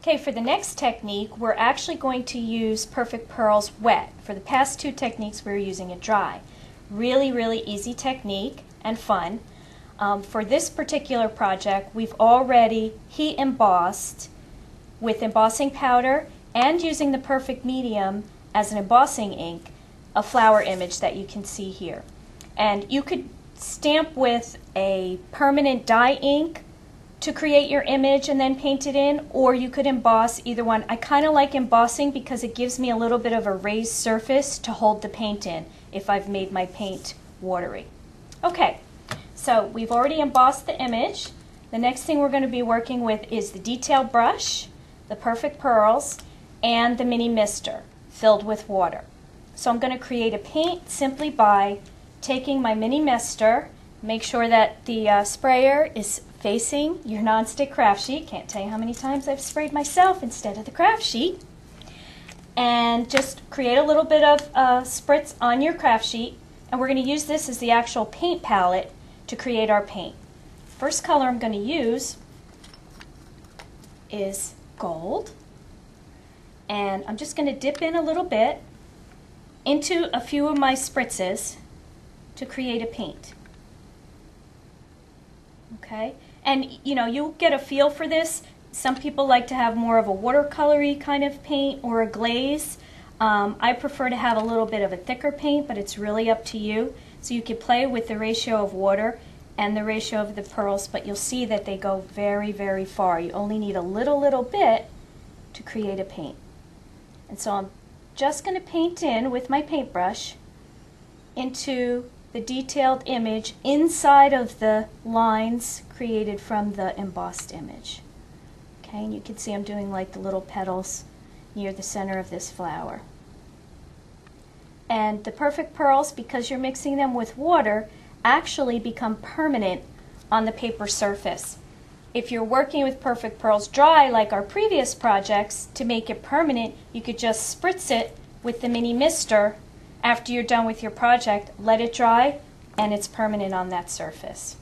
Okay, for the next technique, we're actually going to use Perfect Pearls wet. For the past two techniques, we were using it dry. Really, really easy technique and fun. For this particular project, we've already heat embossed with embossing powder and using the Perfect Medium as an embossing ink, a flower image that you can see here. And you could stamp with a permanent dye ink to create your image and then paint it in, or you could emboss either one. I kind of like embossing because it gives me a little bit of a raised surface to hold the paint in if I've made my paint watery. Okay, so we've already embossed the image. The next thing we're going to be working with is the Detail Brush, the Perfect Pearls, and the Mini Mister filled with water. So I'm going to create a paint simply by taking my Mini Mister. Make sure that the sprayer is facing your nonstick craft sheet. Can't tell you how many times I've sprayed myself instead of the craft sheet. And just create a little bit of spritz on your craft sheet. And we're going to use this as the actual paint palette to create our paint. First color I'm going to use is gold. And I'm just going to dip in a little bit into a few of my spritzes to create a paint. Okay, and you know, you'll get a feel for this. Some people like to have more of a watercolory kind of paint or a glaze. I prefer to have a little bit of a thicker paint, but it's really up to you. So you can play with the ratio of water and the ratio of the pearls, but you'll see that they go very, very far. You only need a little bit to create a paint. And so I'm just going to paint in with my paintbrush into the detailed image inside of the lines created from the embossed image. Okay, and you can see I'm doing like the little petals near the center of this flower. And the Perfect Pearls, because you're mixing them with water, actually become permanent on the paper surface. If you're working with Perfect Pearls dry, like our previous projects, to make it permanent, you could just spritz it with the Mini Mister. After you're done with your project, let it dry, and it's permanent on that surface.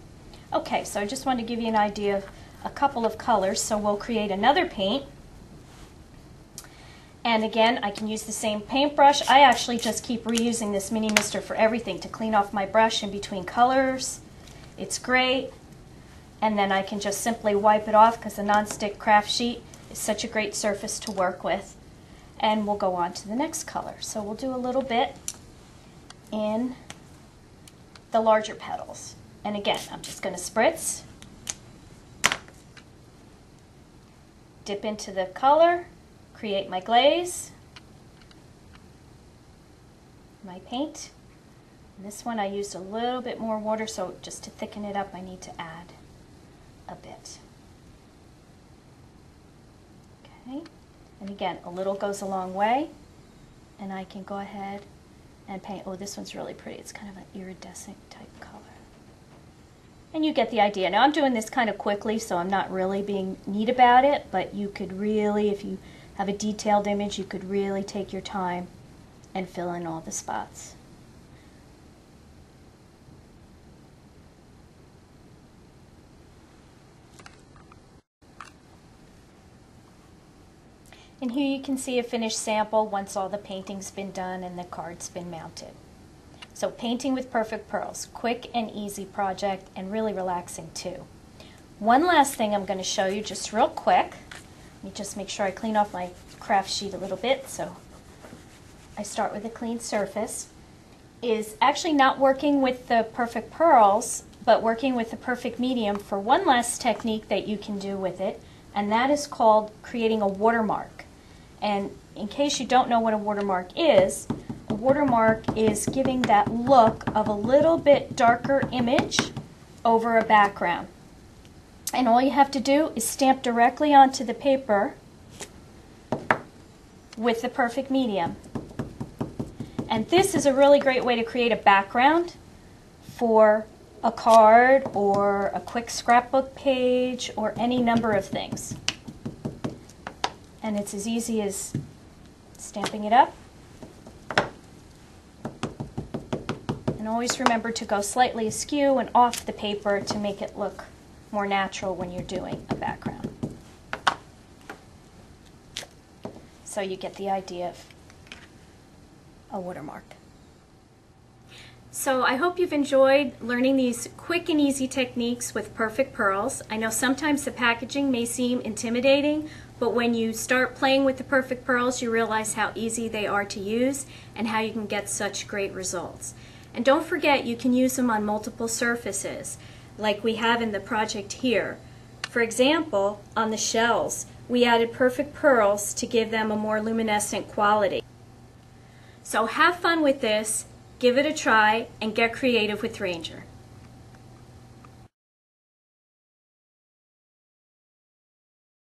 Okay, so I just wanted to give you an idea of a couple of colors, so we'll create another paint. And again, I can use the same paintbrush. I actually just keep reusing this Mini Mister for everything, to clean off my brush in between colors. It's great. And then I can just simply wipe it off because the nonstick craft sheet is such a great surface to work with. And we'll go on to the next color. So we'll do a little bit in the larger petals. And again, I'm just going to spritz, dip into the color, create my glaze, my paint. And this one I used a little bit more water, so just to thicken it up, I need to add a bit. Okay. And again, a little goes a long way, and I can go ahead and paint. Oh, this one's really pretty. It's kind of an iridescent type color. And you get the idea. Now, I'm doing this kind of quickly, so I'm not really being neat about it, but you could really, if you have a detailed image, you could really take your time and fill in all the spots. And here you can see a finished sample once all the painting's been done and the card's been mounted. So painting with Perfect Pearls, quick and easy project, and really relaxing too. One last thing I'm going to show you just real quick. Let me just make sure I clean off my craft sheet a little bit, so I start with a clean surface, is actually not working with the Perfect Pearls, but working with the Perfect Medium for one last technique that you can do with it, and that is called creating a watermark. And in case you don't know what a watermark is giving that look of a little bit darker image over a background. And all you have to do is stamp directly onto the paper with the Perfect Medium. And this is a really great way to create a background for a card or a quick scrapbook page or any number of things. And it's as easy as stamping it up. And always remember to go slightly askew and off the paper to make it look more natural when you're doing a background. so you get the idea of a watermark. So I hope you've enjoyed learning these quick and easy techniques with Perfect Pearls. I know sometimes the packaging may seem intimidating, but when you start playing with the Perfect Pearls, you realize how easy they are to use and how you can get such great results. And don't forget, you can use them on multiple surfaces, like we have in the project here. For example, on the shells, we added Perfect Pearls to give them a more luminescent quality. So have fun with this. Give it a try and get creative with Ranger.